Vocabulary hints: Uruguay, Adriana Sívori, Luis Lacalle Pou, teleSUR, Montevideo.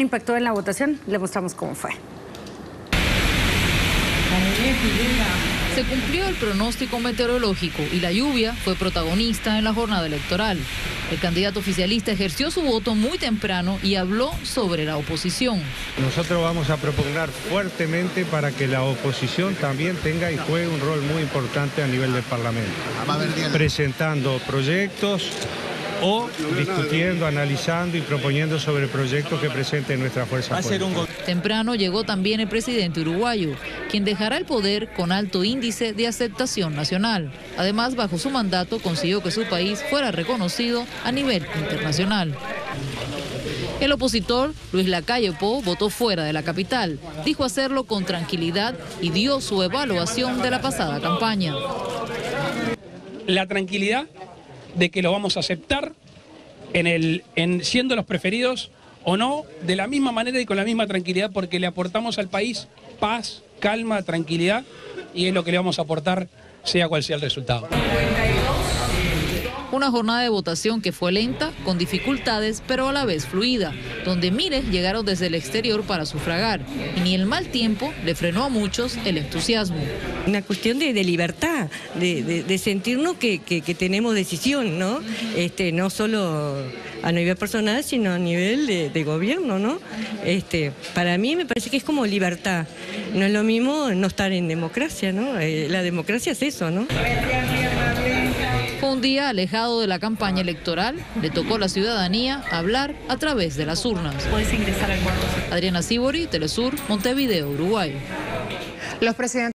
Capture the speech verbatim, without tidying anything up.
Impactó en la votación, le mostramos cómo fue. Se cumplió el pronóstico meteorológico y la lluvia fue protagonista en la jornada electoral. El candidato oficialista ejerció su voto muy temprano y habló sobre la oposición. Nosotros vamos a proponer fuertemente para que la oposición también tenga y juegue un rol muy importante a nivel del Parlamento, presentando proyectos o discutiendo, analizando y proponiendo sobre proyectos que presenten nuestra fuerza política. Temprano llegó también el presidente uruguayo, quien dejará el poder con alto índice de aceptación nacional. Además, bajo su mandato consiguió que su país fuera reconocido a nivel internacional. El opositor, Luis Lacalle Pou, votó fuera de la capital. Dijo hacerlo con tranquilidad y dio su evaluación de la pasada campaña. La tranquilidad de que lo vamos a aceptar en el, en, siendo los preferidos o no, de la misma manera y con la misma tranquilidad, porque le aportamos al país paz, calma, tranquilidad, y es lo que le vamos a aportar, sea cual sea el resultado. Una jornada de votación que fue lenta, con dificultades, pero a la vez fluida, donde miles llegaron desde el exterior para sufragar, y ni el mal tiempo le frenó a muchos el entusiasmo. Una cuestión de, de libertad, de, de, de sentirnos que, que, que tenemos decisión, ¿no? Este, no solo a nivel personal, sino a nivel de, de gobierno, ¿no? Este, para mí me parece que es como libertad. No es lo mismo no estar en democracia, ¿no? Eh, la democracia es eso, ¿no? Fue un día alejado de la campaña electoral. Le tocó a la ciudadanía hablar a través de las urnas. Puedes ingresar al cuarto. Adriana Sívori, Telesur, Montevideo, Uruguay. Los presidentes